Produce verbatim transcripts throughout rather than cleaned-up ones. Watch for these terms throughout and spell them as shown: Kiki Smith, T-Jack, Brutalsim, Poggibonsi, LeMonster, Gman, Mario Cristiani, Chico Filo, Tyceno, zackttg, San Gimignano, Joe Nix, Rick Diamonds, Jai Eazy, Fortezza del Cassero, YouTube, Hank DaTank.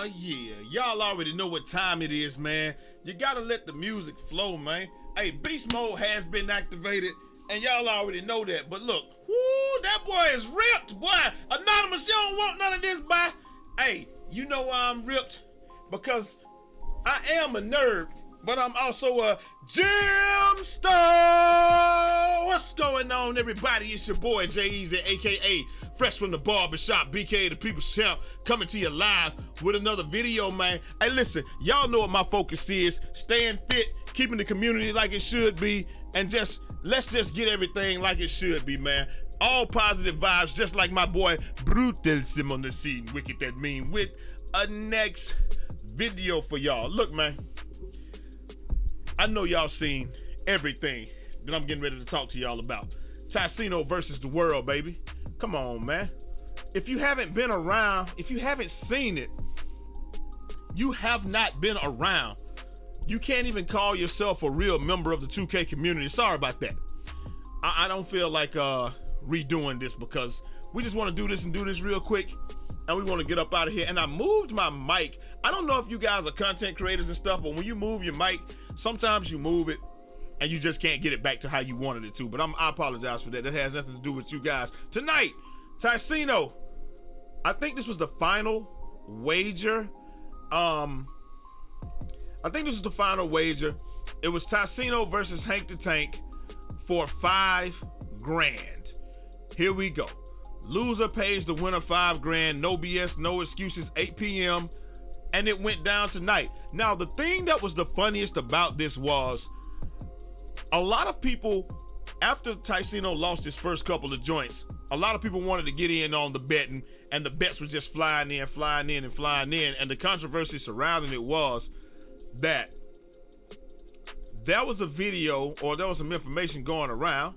Aw, yeah, y'all already know what time it is, man. You gotta let the music flow, man. Hey, beast mode has been activated, and y'all already know that. But look, whoo, that boy is ripped, boy. Anonymous, you don't want none of this, boy. Hey, you know why I'm ripped? Because I am a nerd, but I'm also a gemstar. What's going on, everybody? It's your boy, Jai Eazy, a k a. Fresh from the barbershop, B K A the People's Champ, coming to you live with another video, man. Hey, listen, y'all know what my focus is. Staying fit, keeping the community like it should be, and just, let's just get everything like it should be, man. All positive vibes, just like my boy Brutalsim on the scene, wicked that mean, with a next video for y'all. Look, man, I know y'all seen everything that I'm getting ready to talk to y'all about. Tyceno versus the world, baby. Come on, man. If you haven't been around, if you haven't seen it, you have not been around. You can't even call yourself a real member of the two K community. Sorry about that. I, I don't feel like uh, redoing this because we just want to do this and do this real quick. And we want to get up out of here. And I moved my mic. I don't know if you guys are content creators and stuff, but when you move your mic, sometimes you move it and you just can't get it back to how you wanted it to. But I'm, I apologize for that. That has nothing to do with you guys. Tonight, Tyceno, I think this was the final wager. Um, I think this was the final wager. It was Tyceno versus Hank DaTank for five grand. Here we go. Loser pays the winner five grand. No B S, no excuses, eight P M And it went down tonight. Now, the thing that was the funniest about this was a lot of people, after Tyceno lost his first couple of joints, a lot of people wanted to get in on the betting, and the bets were just flying in, flying in, and flying in. And the controversy surrounding it was that there was a video, or there was some information going around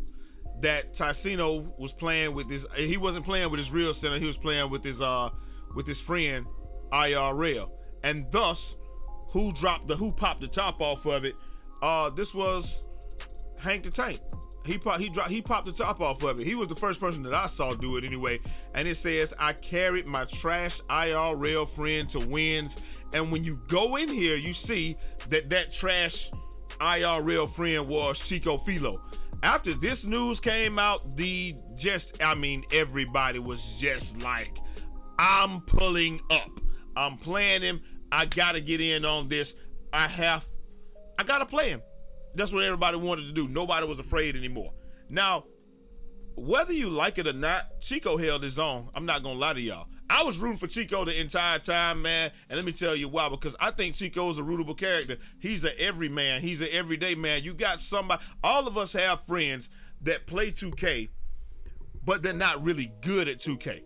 that Tyceno was playing with his, he wasn't playing with his real center, he was playing with his, uh, with his friend, I R L. And thus, who dropped the, who popped the top off of it, uh, this was Hank DaTank. He pop, he dropped, he popped the top off of it. He was the first person that I saw do it anyway. And it says, I carried my trash I R L friend to wins. And when you go in here, you see that that trash I R L friend was Chico Filo. After this news came out, the just, I mean, everybody was just like, I'm pulling up. I'm playing him. I gotta get in on this. I have, I gotta play him. That's what everybody wanted to do. Nobody was afraid anymore. Now, whether you like it or not, Chico held his own. I'm not gonna lie to y'all. I was rooting for Chico the entire time, man. And let me tell you why, because I think Chico is a rootable character. He's an everyman. He's an everyday man. You got somebody, all of us have friends that play two K, but they're not really good at two K.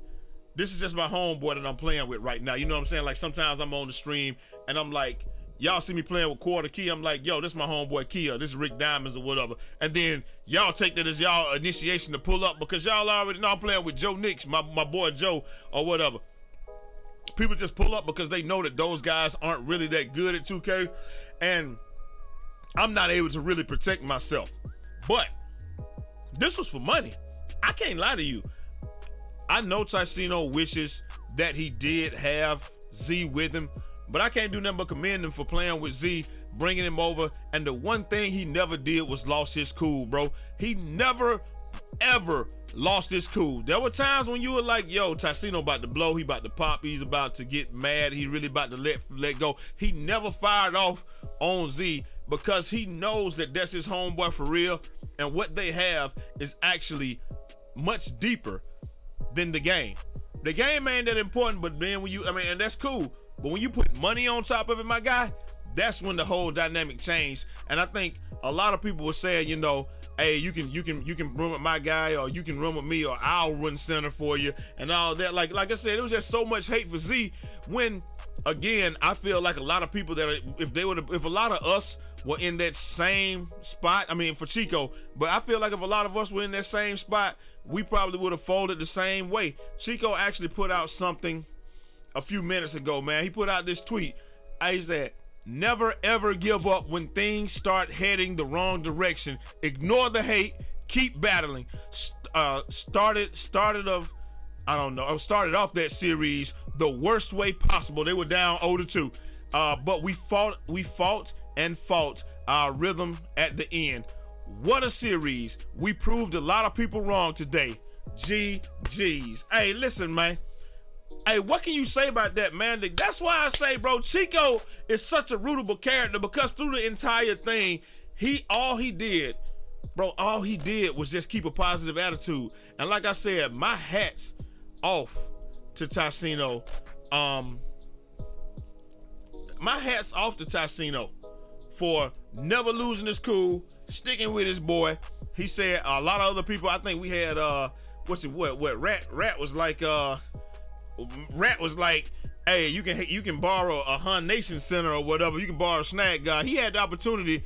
This is just my homeboy that I'm playing with right now. You know what I'm saying? Like sometimes I'm on the stream and I'm like, y'all see me playing with Quarter Key, I'm like, yo, this is my homeboy Kia, this is Rick Diamonds or whatever. And then y'all take that as y'all initiation to pull up because y'all already know I'm playing with Joe Nix, my, my boy Joe or whatever. People just pull up because they know that those guys aren't really that good at two K. And I'm not able to really protect myself. But this was for money. I can't lie to you. I know Tyceno wishes that he did have Z with him, but I can't do nothing but commend him for playing with Z, bringing him over. And the one thing he never did was lost his cool, bro. He never, ever lost his cool. There were times when you were like, yo, Tyceno about to blow. He about to pop. He's about to get mad. He really about to let, let go. He never fired off on Z because he knows that that's his homeboy for real. And what they have is actually much deeper than the game. The game ain't that important, but then when you, I mean, and that's cool. But when you put money on top of it, my guy, that's when the whole dynamic changed. And I think a lot of people were saying, you know, hey, you can you can you can run with my guy, or you can run with me, or I'll run center for you, and all that. Like like I said, it was just so much hate for Z. When again, I feel like a lot of people that are, if they would, if a lot of us were in that same spot, I mean for Chico, but I feel like if a lot of us were in that same spot, we probably would have folded the same way. Chico actually put out something a few minutes ago, man. He put out this tweet. I said, never ever give up when things start heading the wrong direction. Ignore the hate, keep battling. St uh, started started of, I don't know, started off that series the worst way possible. They were down oh to two, uh, but we fought, we fought and fought our rhythm at the end. What a series. We proved a lot of people wrong today. G G's. Hey, listen, man. Hey, what can you say about that, man? That's why I say, bro, Chico is such a rootable character, because through the entire thing, he all he did, bro, all he did was just keep a positive attitude. And like I said, my hat's off to Tyceno. Um, my hat's off to Tyceno for never losing his cool, sticking with his boy. He said a lot of other people. I think we had uh, what's it? What? What? Rat? Rat was like uh. Rat was like, hey, you can you can borrow a Hun Nation Center or whatever. You can borrow Snag God. He had the opportunity.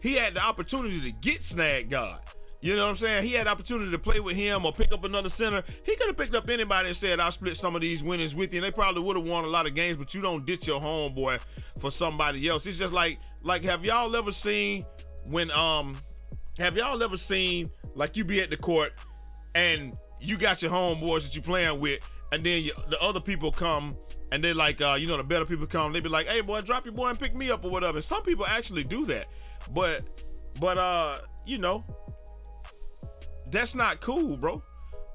He had the opportunity to get Snag God. You know what I'm saying? He had the opportunity to play with him or pick up another center. He could have picked up anybody and said, I'll split some of these winnings with you. And they probably would have won a lot of games, but you don't ditch your homeboy for somebody else. It's just like, like, have y'all ever seen when, um, have y'all ever seen, like, you be at the court and you got your homeboys that you playing with, and then you, the other people come, and they're like, uh, you know, the better people come, they be like, hey, boy, drop your boy and pick me up or whatever. And some people actually do that. But, but uh, you know, that's not cool, bro.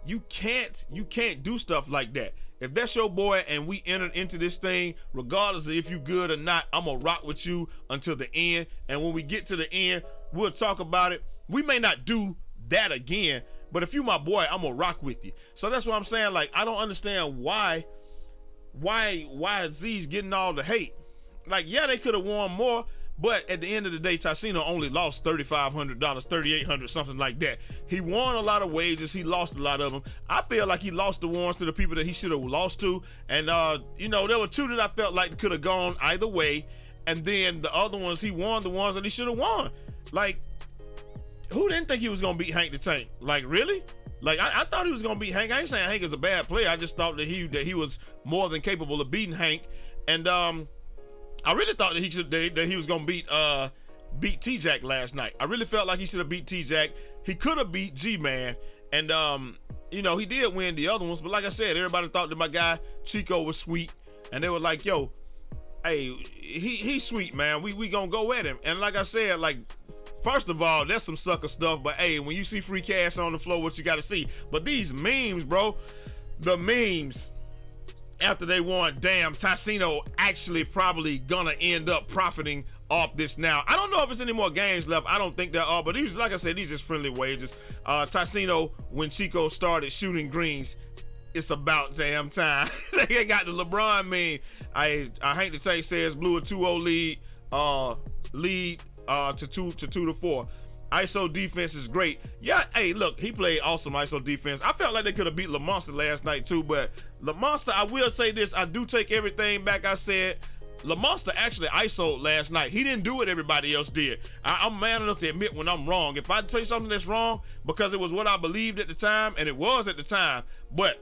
You can't, you can't do stuff like that. If that's your boy and we entered into this thing, regardless of if you good or not, I'm gonna rock with you until the end. And when we get to the end, we'll talk about it. We may not do that again, but if you my boy, I'm gonna rock with you. So that's what I'm saying. Like, I don't understand why, why, why Z's getting all the hate. Like, yeah, they could have won more, but at the end of the day, Tyceno only lost thirty-five hundred dollars, thirty-eight hundred dollars, something like that. He won a lot of wages. He lost a lot of them. I feel like he lost the ones to the people that he should have lost to. And, uh, you know, there were two that I felt like could have gone either way. And then the other ones, he won the ones that he should have won. Like, who didn't think he was gonna beat Hank DaTank? Like, really? Like, I, I thought he was gonna beat Hank. I ain't saying Hank is a bad player. I just thought that he that he was more than capable of beating Hank, and um, I really thought that he should that, that he was gonna beat uh beat T-Jack last night. I really felt like he should have beat T-Jack. He could have beat G man, and um, you know, he did win the other ones. But like I said, everybody thought that my guy Chico was sweet, and they were like, yo, hey, he he's sweet, man. We we gonna go at him. And like I said, like, first of all, that's some sucker stuff, but hey, when you see free cash on the floor, what you gotta see? But these memes, bro, the memes, after they won, damn, Tyceno actually probably gonna end up profiting off this now. I don't know if it's any more games left. I don't think there are, but these, like I said, these just friendly wages. Uh, Tyceno, when Chico started shooting greens, it's about damn time. They got the LeBron meme. I, I hate to say, says blew a two oh lead, uh, lead, Uh, to two to two to four. I S O defense is great. Yeah, hey, look, he played awesome I S O defense. I felt like they could have beat LeMonster last night too, but LeMonster, I will say this, I do take everything back I said. LeMonster actually I S O'd last night. He didn't do what everybody else did. I, I'm man enough to admit when I'm wrong. If I tell you something that's wrong, because it was what I believed at the time, and it was at the time, but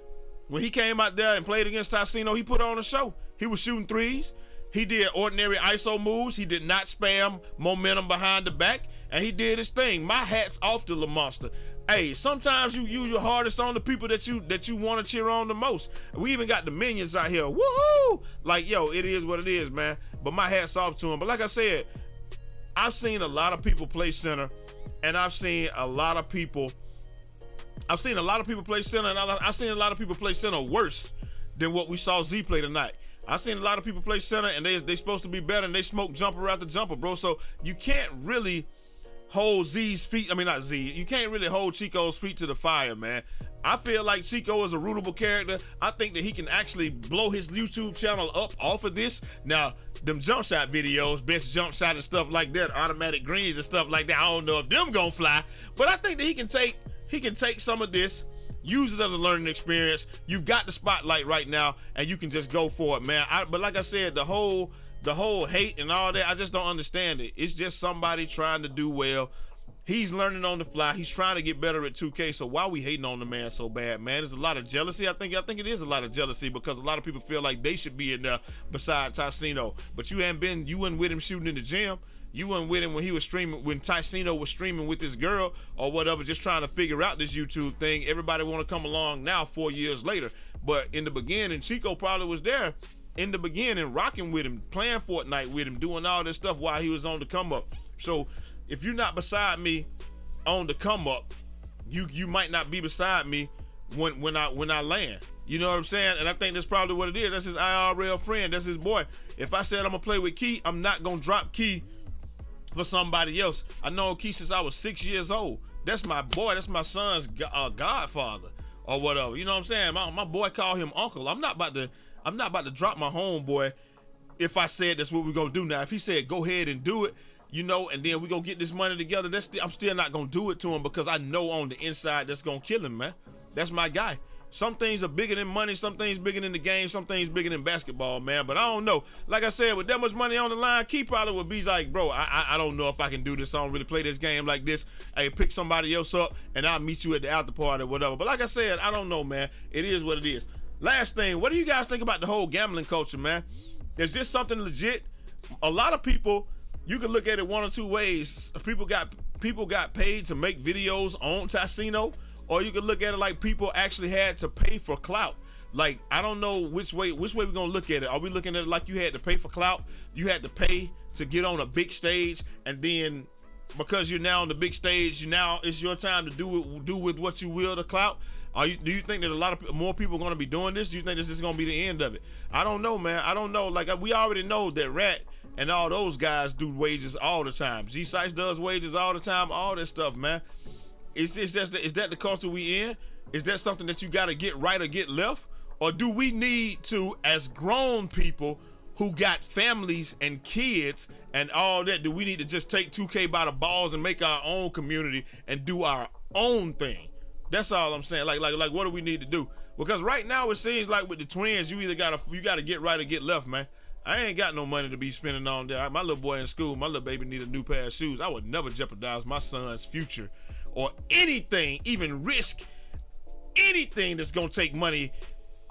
when he came out there and played against Tyceno, he put on a show. He was shooting threes. He did ordinary I S O moves. He did not spam momentum behind the back, and he did his thing. My hat's off to LeMonster. Hey, sometimes you use your hardest on the people that you that you want to cheer on the most. We even got the minions out here. Woohoo! Like, yo, it is what it is, man. But my hat's off to him. But like I said, I've seen a lot of people play center, and I've seen a lot of people. I've seen a lot of people play center, and I've seen a lot of people play center worse than what we saw Z play tonight. I've seen a lot of people play center, and they they supposed to be better, and they smoke jumper after jumper, bro. So you can't really hold Z's feet. I mean, not Z. You can't really hold Chico's feet to the fire, man. I feel like Chico is a rootable character. I think that he can actually blow his YouTube channel up off of this. Now, them jump shot videos, best jump shot and stuff like that, automatic greens and stuff like that, I don't know if them gonna fly, but I think that he can take he can take some of this, use it as a learning experience. You've got the spotlight right now, and you can just go for it, man. I, but like I said, the whole the whole hate and all that, I just don't understand it. It's just somebody trying to do well. He's learning on the fly. He's trying to get better at two K, so why are we hating on the man so bad, man? There's a lot of jealousy. I think I think it is a lot of jealousy, because a lot of people feel like they should be in there beside Tyceno. But you ain't been, you wasn't with him shooting in the gym. You weren't with him when he was streaming, when Tyceno was streaming with this girl or whatever, just trying to figure out this YouTube thing. Everybody want to come along now four years later. But in the beginning, Chico probably was there in the beginning, rocking with him, playing Fortnite with him, doing all this stuff while he was on the come up. So if you're not beside me on the come up, you you might not be beside me when when I when I land. You know what I'm saying? And I think that's probably what it is. That's his I R L friend. That's his boy. If I said I'm gonna play with Key, I'm not gonna drop Key for somebody else. I know Key since I was six years old. That's my boy. That's my son's uh, godfather or whatever. You know what I'm saying? My, my boy called him uncle. I'm not about to. I'm not about to drop my homeboy. If I said that's what we're gonna do now, if he said go ahead and do it, you know, and then we're gonna get this money together, that's th I'm still not gonna do it to him because I know on the inside that's gonna kill him, man. That's my guy. Some things are bigger than money, some things bigger than the game, some things bigger than basketball, man. But I don't know. Like I said, with that much money on the line, Key probably would be like, bro, I, I, I don't know if I can do this. I don't really play this game like this. Hey, pick somebody else up, and I'll meet you at the after party or whatever. But like I said, I don't know, man. It is what it is. Last thing, what do you guys think about the whole gambling culture, man? Is this something legit? A lot of people, you can look at it one or two ways. People got people got paid to make videos on Tyceno. Or you can look at it like people actually had to pay for clout. Like, I don't know which way which way we're gonna look at it. Are we looking at it like you had to pay for clout? You had to pay to get on a big stage, and then because you're now on the big stage, you now it's your time to do it, do with what you will to clout. Are you, do you think that a lot of more people are gonna be doing this? Do you think this is gonna be the end of it? I don't know, man. I don't know. Like, we already know that Rat and all those guys do wages all the time. G Sites does wages all the time. All this stuff, man. Is this just the, is that the culture we in? Is that something that you got to get right or get left? Or do we need to, as grown people who got families and kids and all that, do we need to just take two K by the balls and make our own community and do our own thing? That's all I'm saying. Like, like, like, what do we need to do? Because right now it seems like with the twins, you either gotta you gotta get right or get left, man. I ain't got no money to be spending on that. My little boy in school, my little baby need a new pair of shoes. I would never jeopardize my son's future or anything, even risk anything that's gonna take money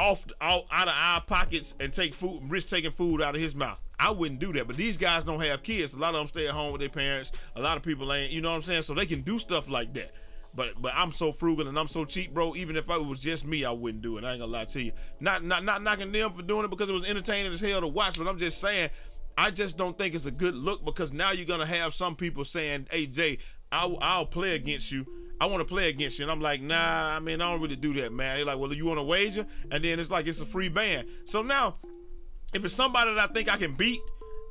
off out, out of our pockets and take food, risk taking food out of his mouth. I wouldn't do that, but these guys don't have kids. A lot of them stay at home with their parents. A lot of people ain't, you know what I'm saying? So they can do stuff like that. But but I'm so frugal and I'm so cheap, bro. Even if it was just me, I wouldn't do it. I ain't gonna lie to you. Not not not knocking them for doing it because it was entertaining as hell to watch. But I'm just saying, I just don't think it's a good look because now you're gonna have some people saying, "Hey Jay, I'll, I'll play against you. I want to play against you." And I'm like, "Nah, I mean, I don't really do that, man." They're like, "Well, you want to wager?" And then it's like it's a free ban. So now, if it's somebody that I think I can beat,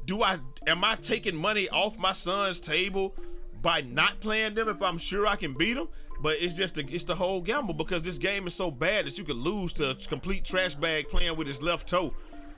do I am I taking money off my son's table by not playing them if I'm sure I can beat them? But it's just, the, it's the whole gamble because this game is so bad that you can lose to a complete trash bag playing with his left toe.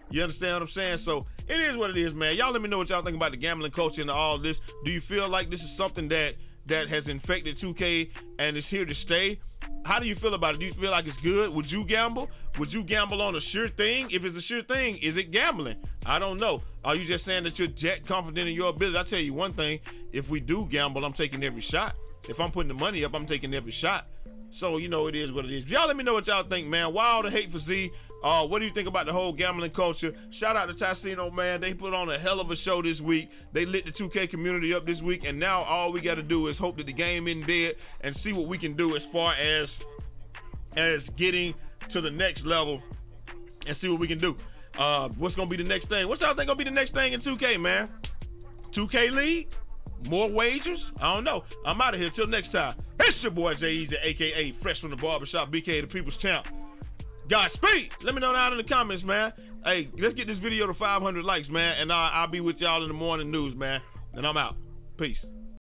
You understand what I'm saying? So it is what it is, man. Y'all let me know what y'all think about the gambling culture and all this. Do you feel like this is something that, that has infected two K and is here to stay? How do you feel about it? Do you feel like it's good? Would you gamble? Would you gamble on a sure thing? If it's a sure thing, is it gambling? I don't know. Are you just saying that you're jet confident in your ability? I tell you one thing, if we do gamble, I'm taking every shot. If I'm putting the money up, I'm taking every shot. So, you know, it is what it is. Y'all let me know what y'all think, man. Wild or hate for Z. Uh, what do you think about the whole gambling culture? Shout out to Tyceno, man. They put on a hell of a show this week. They lit the two K community up this week, and now all we got to do is hope that the game isn't dead and see what we can do as far as, as getting to the next level and see what we can do. Uh, what's going to be the next thing? What y'all think going to be the next thing in two K, man? two K League? More wagers? I don't know. I'm out of here. Till next time. It's your boy Jai Eazy, A K A Fresh from the Barbershop, B K the People's Champ. Godspeed. Let me know down in the comments, man. Hey, let's get this video to five hundred likes, man. And I'll, I'll be with y'all in the morning news, man. And I'm out. Peace.